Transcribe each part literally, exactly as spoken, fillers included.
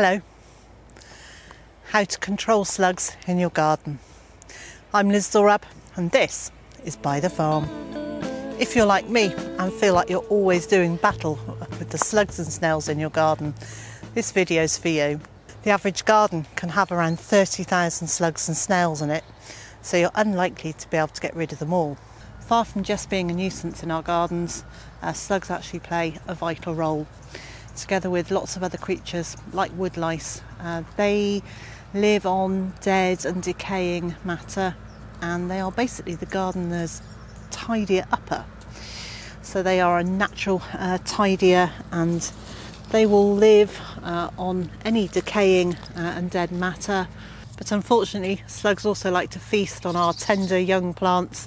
Hello, how to control slugs in your garden. I'm Liz Zorab and this is By The Farm. If you're like me and feel like you're always doing battle with the slugs and snails in your garden, this video's for you. The average garden can have around thirty thousand slugs and snails in it, so you're unlikely to be able to get rid of them all. Far from just being a nuisance in our gardens, uh, slugs actually play a vital role. Together with lots of other creatures like woodlice, uh, they live on dead and decaying matter, and they are basically the gardener's tidier upper. So they are a natural uh, tidier, and they will live uh, on any decaying uh, and dead matter. But unfortunately, slugs also like to feast on our tender young plants,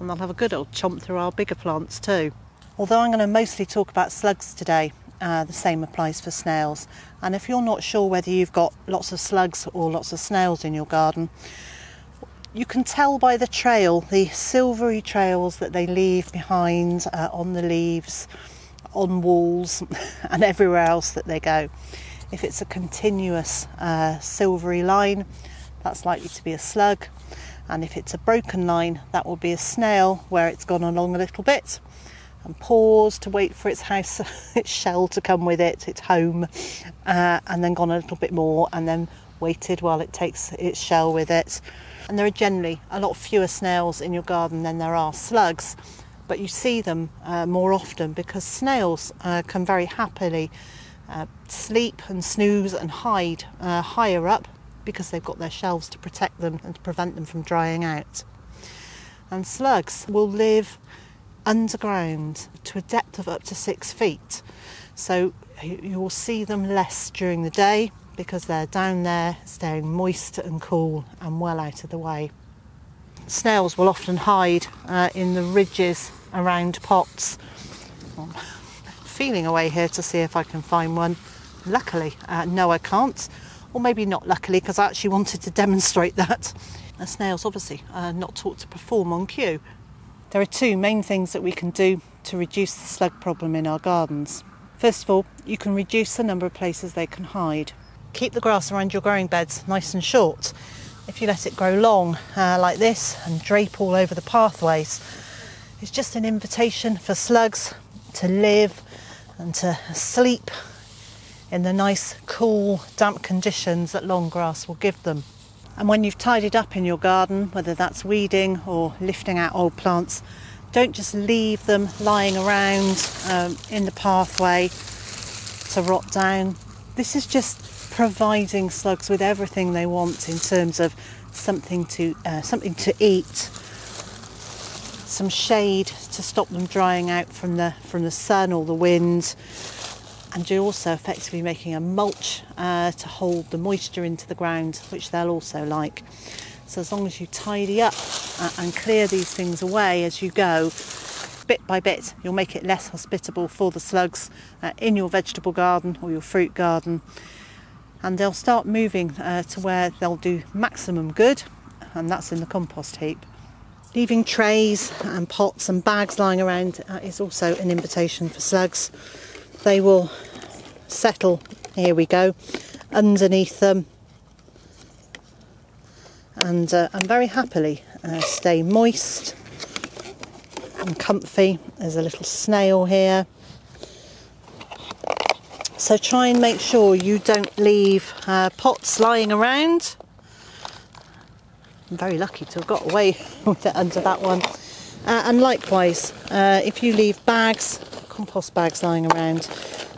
and they'll have a good old chomp through our bigger plants too. Although I'm going to mostly talk about slugs today, Uh, the same applies for snails. And if you're not sure whether you've got lots of slugs or lots of snails in your garden, you can tell by the trail, the silvery trails that they leave behind uh, on the leaves, on walls and everywhere else that they go. If it's a continuous uh, silvery line, that's likely to be a slug, and if it's a broken line, that will be a snail, where it's gone along a little bit and paused to wait for its house, its shell to come with it, its home, uh, and then gone a little bit more and then waited while it takes its shell with it. And there are generally a lot fewer snails in your garden than there are slugs, but you see them uh, more often because snails uh, can very happily uh, sleep and snooze and hide uh, higher up because they've got their shells to protect them and to prevent them from drying out. And slugs will live underground to a depth of up to six feet. So you will see them less during the day because they're down there staying moist and cool and well out of the way. Snails will often hide uh, in the ridges around pots. I'm feeling away here to see if I can find one. Luckily, uh, no I can't, or maybe not luckily, because I actually wanted to demonstrate that. The snails obviously are not taught to perform on cue. There are two main things that we can do to reduce the slug problem in our gardens. First of all, you can reduce the number of places they can hide. Keep the grass around your growing beds nice and short. If you let it grow long uh, like this and drape all over the pathways, it's just an invitation for slugs to live and to sleep in the nice, cool, damp conditions that long grass will give them. And when you've tidied up in your garden, whether that's weeding or lifting out old plants, don't just leave them lying around um, in the pathway to rot down. This is just providing slugs with everything they want in terms of something to, uh, something to eat, some shade to stop them drying out from the, from the sun or the wind, and you're also effectively making a mulch uh, to hold the moisture into the ground, which they'll also like. So as long as you tidy up uh, and clear these things away as you go, bit by bit, you'll make it less hospitable for the slugs uh, in your vegetable garden or your fruit garden, and they'll start moving uh, to where they'll do maximum good, and that's in the compost heap. Leaving trays and pots and bags lying around uh, is also an invitation for slugs. They will settle, here we go, underneath them and, uh, and very happily uh, stay moist and comfy. There's a little snail here. So try and make sure you don't leave uh, pots lying around. I'm very lucky to have got away with it under that one. Uh, and likewise, uh, if you leave bags, compost bags lying around,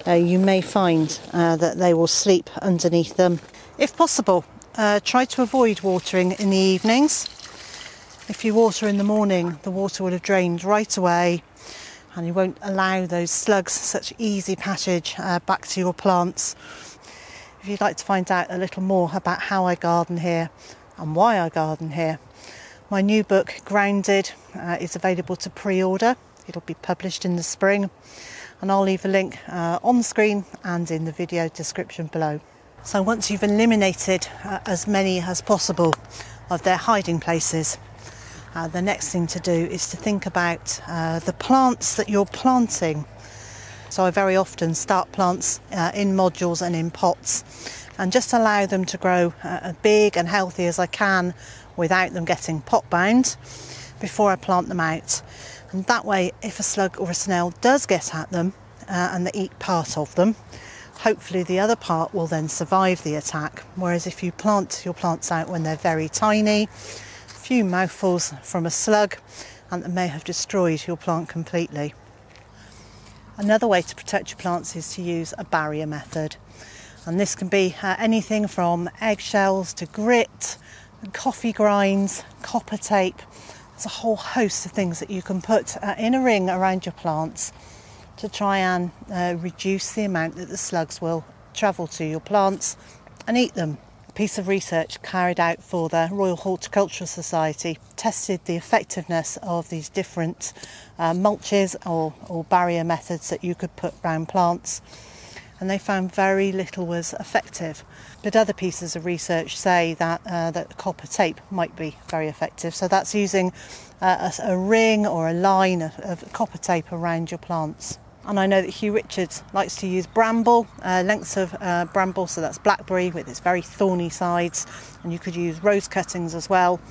uh, you may find uh, that they will sleep underneath them. If possible, uh, try to avoid watering in the evenings. If you water in the morning, the water will have drained right away and you won't allow those slugs such easy passage uh, back to your plants. If you'd like to find out a little more about how I garden here and why I garden here, my new book, Grounded, uh, is available to pre-order. It'll be published in the spring, and I'll leave a link uh, on the screen and in the video description below. So once you've eliminated uh, as many as possible of their hiding places, uh, the next thing to do is to think about uh, the plants that you're planting. So I very often start plants uh, in modules and in pots and just allow them to grow uh, as big and healthy as I can without them getting pot bound before I plant them out. And that way, if a slug or a snail does get at them uh, and they eat part of them, hopefully the other part will then survive the attack. Whereas if you plant your plants out when they're very tiny, a few mouthfuls from a slug and it may have destroyed your plant completely. Another way to protect your plants is to use a barrier method. And this can be uh, anything from eggshells to grit, coffee grinds, copper tape. There's a whole host of things that you can put uh, in a ring around your plants to try and uh, reduce the amount that the slugs will travel to your plants and eat them. A piece of research carried out for the Royal Horticultural Society tested the effectiveness of these different uh, mulches or, or barrier methods that you could put round plants, and they found very little was effective. But other pieces of research say that, uh, that copper tape might be very effective. So that's using uh, a, a ring or a line of, of copper tape around your plants. And I know that Hugh Richards likes to use bramble, uh, lengths of uh, bramble, so that's blackberry with its very thorny sides, and you could use rose cuttings as well,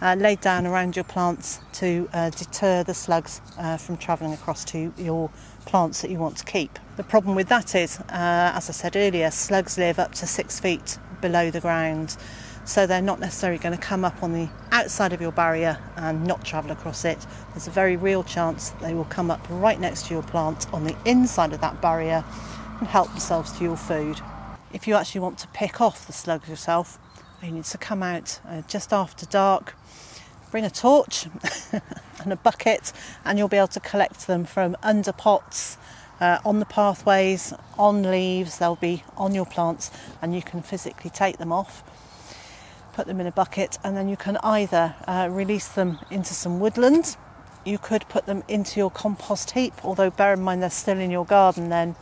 uh, laid down around your plants to uh, deter the slugs uh, from travelling across to your plants that you want to keep. The problem with that is, uh, as I said earlier, slugs live up to six feet below the ground, so they're not necessarily going to come up on the outside of your barrier and not travel across it. There's a very real chance that they will come up right next to your plant on the inside of that barrier and help themselves to your food. If you actually want to pick off the slugs yourself, you need to come out uh, just after dark, bring a torch and a bucket, and you'll be able to collect them from under pots, Uh, on the pathways, on leaves. They'll be on your plants and you can physically take them off, put them in a bucket, and then you can either uh, release them into some woodland. You could put them into your compost heap, although bear in mind they're still in your garden then,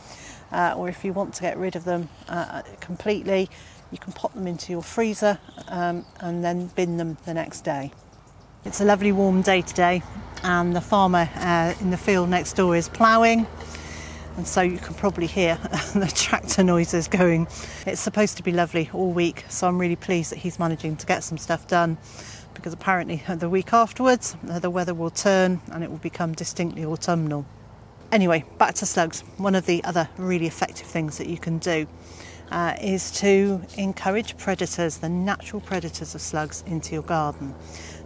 uh, or if you want to get rid of them uh, completely, you can pop them into your freezer um, and then bin them the next day. It's a lovely warm day today, and the farmer uh, in the field next door is ploughing. And so you can probably hear the tractor noises going. It's supposed to be lovely all week, so I'm really pleased that he's managing to get some stuff done, because apparently the week afterwards the weather will turn and it will become distinctly autumnal. Anyway, back to slugs. One of the other really effective things that you can do uh, is to encourage predators, the natural predators of slugs, into your garden.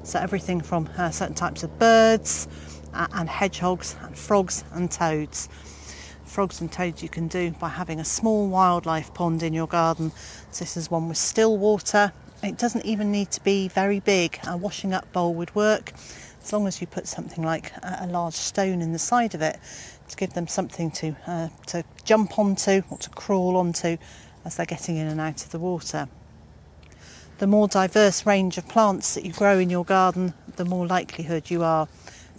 So everything from uh, certain types of birds uh, and hedgehogs and frogs and toads. Frogs and toads you can do by having a small wildlife pond in your garden. So this is one with still water. It doesn't even need to be very big. A washing up bowl would work, as long as you put something like a large stone in the side of it to give them something to uh, to jump onto or to crawl onto as they're getting in and out of the water. The more diverse range of plants that you grow in your garden, the more likelihood you are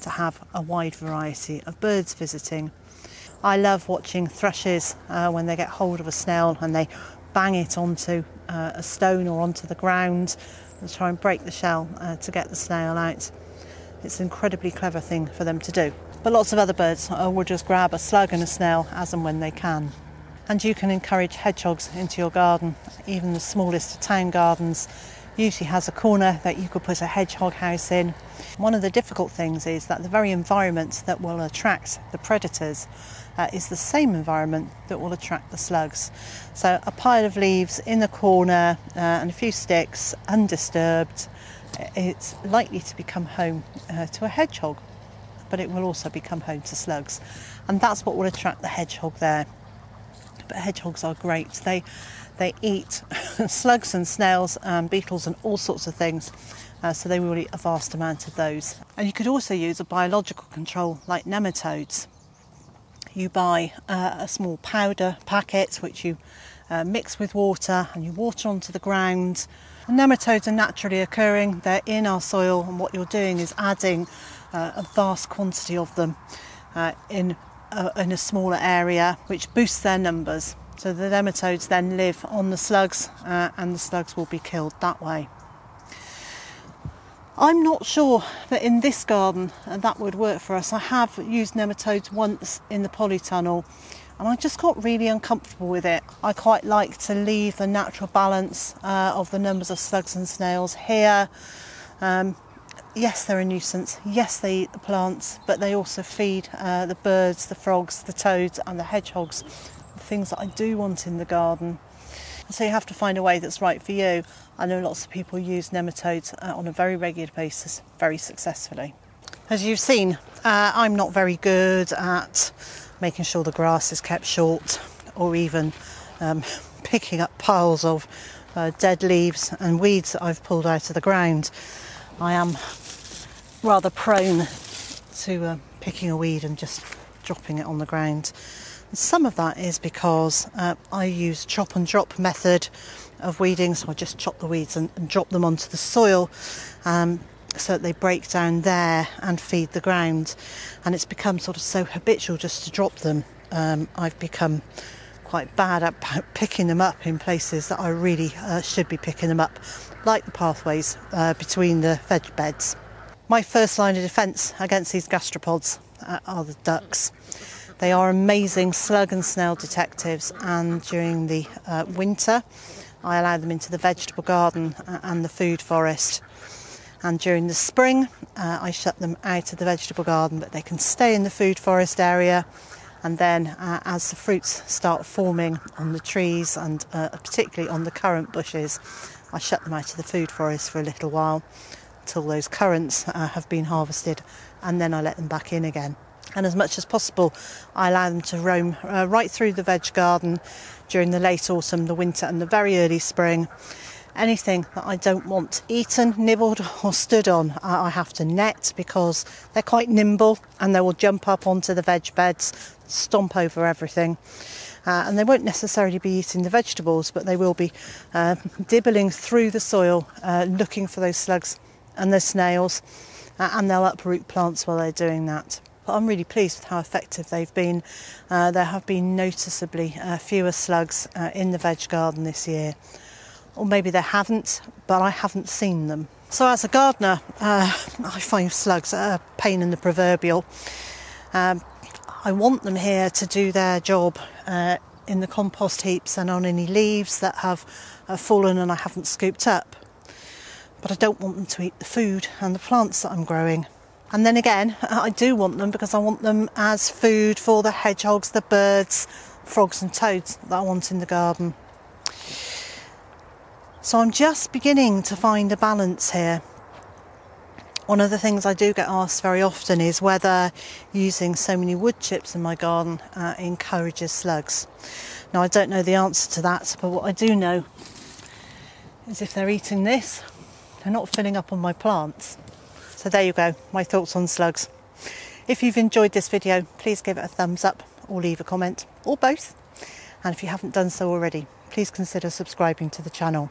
to have a wide variety of birds visiting. I love watching thrushes uh, when they get hold of a snail and they bang it onto uh, a stone or onto the ground and try and break the shell uh, to get the snail out. It's an incredibly clever thing for them to do. But lots of other birds uh, will just grab a slug and a snail as and when they can. And you can encourage hedgehogs into your garden. Even the smallest of town gardens usually has a corner that you could put a hedgehog house in. One of the difficult things is that the very environment that will attract the predators uh, is the same environment that will attract the slugs. So a pile of leaves in the corner uh, and a few sticks, undisturbed, it's likely to become home uh, to a hedgehog, but it will also become home to slugs. And that's what will attract the hedgehog there. But hedgehogs are great. They They eat slugs and snails and beetles and all sorts of things, uh, so they will eat a vast amount of those. And you could also use a biological control like nematodes. You buy uh, a small powder packet which you uh, mix with water and you water onto the ground. And nematodes are naturally occurring, they're in our soil, and what you're doing is adding uh, a vast quantity of them uh, in, uh, in a smaller area, which boosts their numbers. So the nematodes then live on the slugs uh, and the slugs will be killed that way. I'm not sure that in this garden that would work for us. I have used nematodes once in the polytunnel and I just got really uncomfortable with it. I quite like to leave the natural balance uh, of the numbers of slugs and snails here. Um, yes, they're a nuisance, yes they eat the plants, but they also feed uh, the birds, the frogs, the toads and the hedgehogs, the things that I do want in the garden. So you have to find a way that's right for you. I know lots of people use nematodes uh, on a very regular basis, very successfully. As you've seen, uh, I'm not very good at making sure the grass is kept short, or even um, picking up piles of uh, dead leaves and weeds that I've pulled out of the ground. I am rather prone to uh, picking a weed and just dropping it on the ground. Some of that is because uh, I use chop and drop method of weeding, so I just chop the weeds and, and drop them onto the soil um, so that they break down there and feed the ground. And it's become sort of so habitual just to drop them. Um, I've become quite bad at picking them up in places that I really uh, should be picking them up, like the pathways uh, between the veg beds. My first line of defence against these gastropods uh, are the ducks. They are amazing slug and snail detectives, and during the uh, winter I allow them into the vegetable garden and the food forest. And during the spring uh, I shut them out of the vegetable garden, but they can stay in the food forest area, and then uh, as the fruits start forming on the trees and uh, particularly on the currant bushes, I shut them out of the food forest for a little while until those currants uh, have been harvested, and then I let them back in again. And as much as possible, I allow them to roam uh, right through the veg garden during the late autumn, the winter and the very early spring. Anything that I don't want eaten, nibbled or stood on, I have to net, because they're quite nimble and they will jump up onto the veg beds, stomp over everything. Uh, and they won't necessarily be eating the vegetables, but they will be uh, dibbling through the soil, uh, looking for those slugs and those snails, uh, and they'll uproot plants while they're doing that. I'm really pleased with how effective they've been. Uh, there have been noticeably uh, fewer slugs uh, in the veg garden this year. Or maybe there haven't, but I haven't seen them. So as a gardener, uh, I find slugs a pain in the proverbial. Um, I want them here to do their job uh, in the compost heaps and on any leaves that have uh, fallen and I haven't scooped up. But I don't want them to eat the food and the plants that I'm growing. And then again, I do want them because I want them as food for the hedgehogs, the birds, frogs and toads that I want in the garden. So I'm just beginning to find a balance here. One of the things I do get asked very often is whether using so many wood chips in my garden uh, encourages slugs. Now I don't know the answer to that, but what I do know is if they're eating this, they're not filling up on my plants. So there you go, my thoughts on slugs. If you've enjoyed this video, please give it a thumbs up or leave a comment, or both. And if you haven't done so already, please consider subscribing to the channel.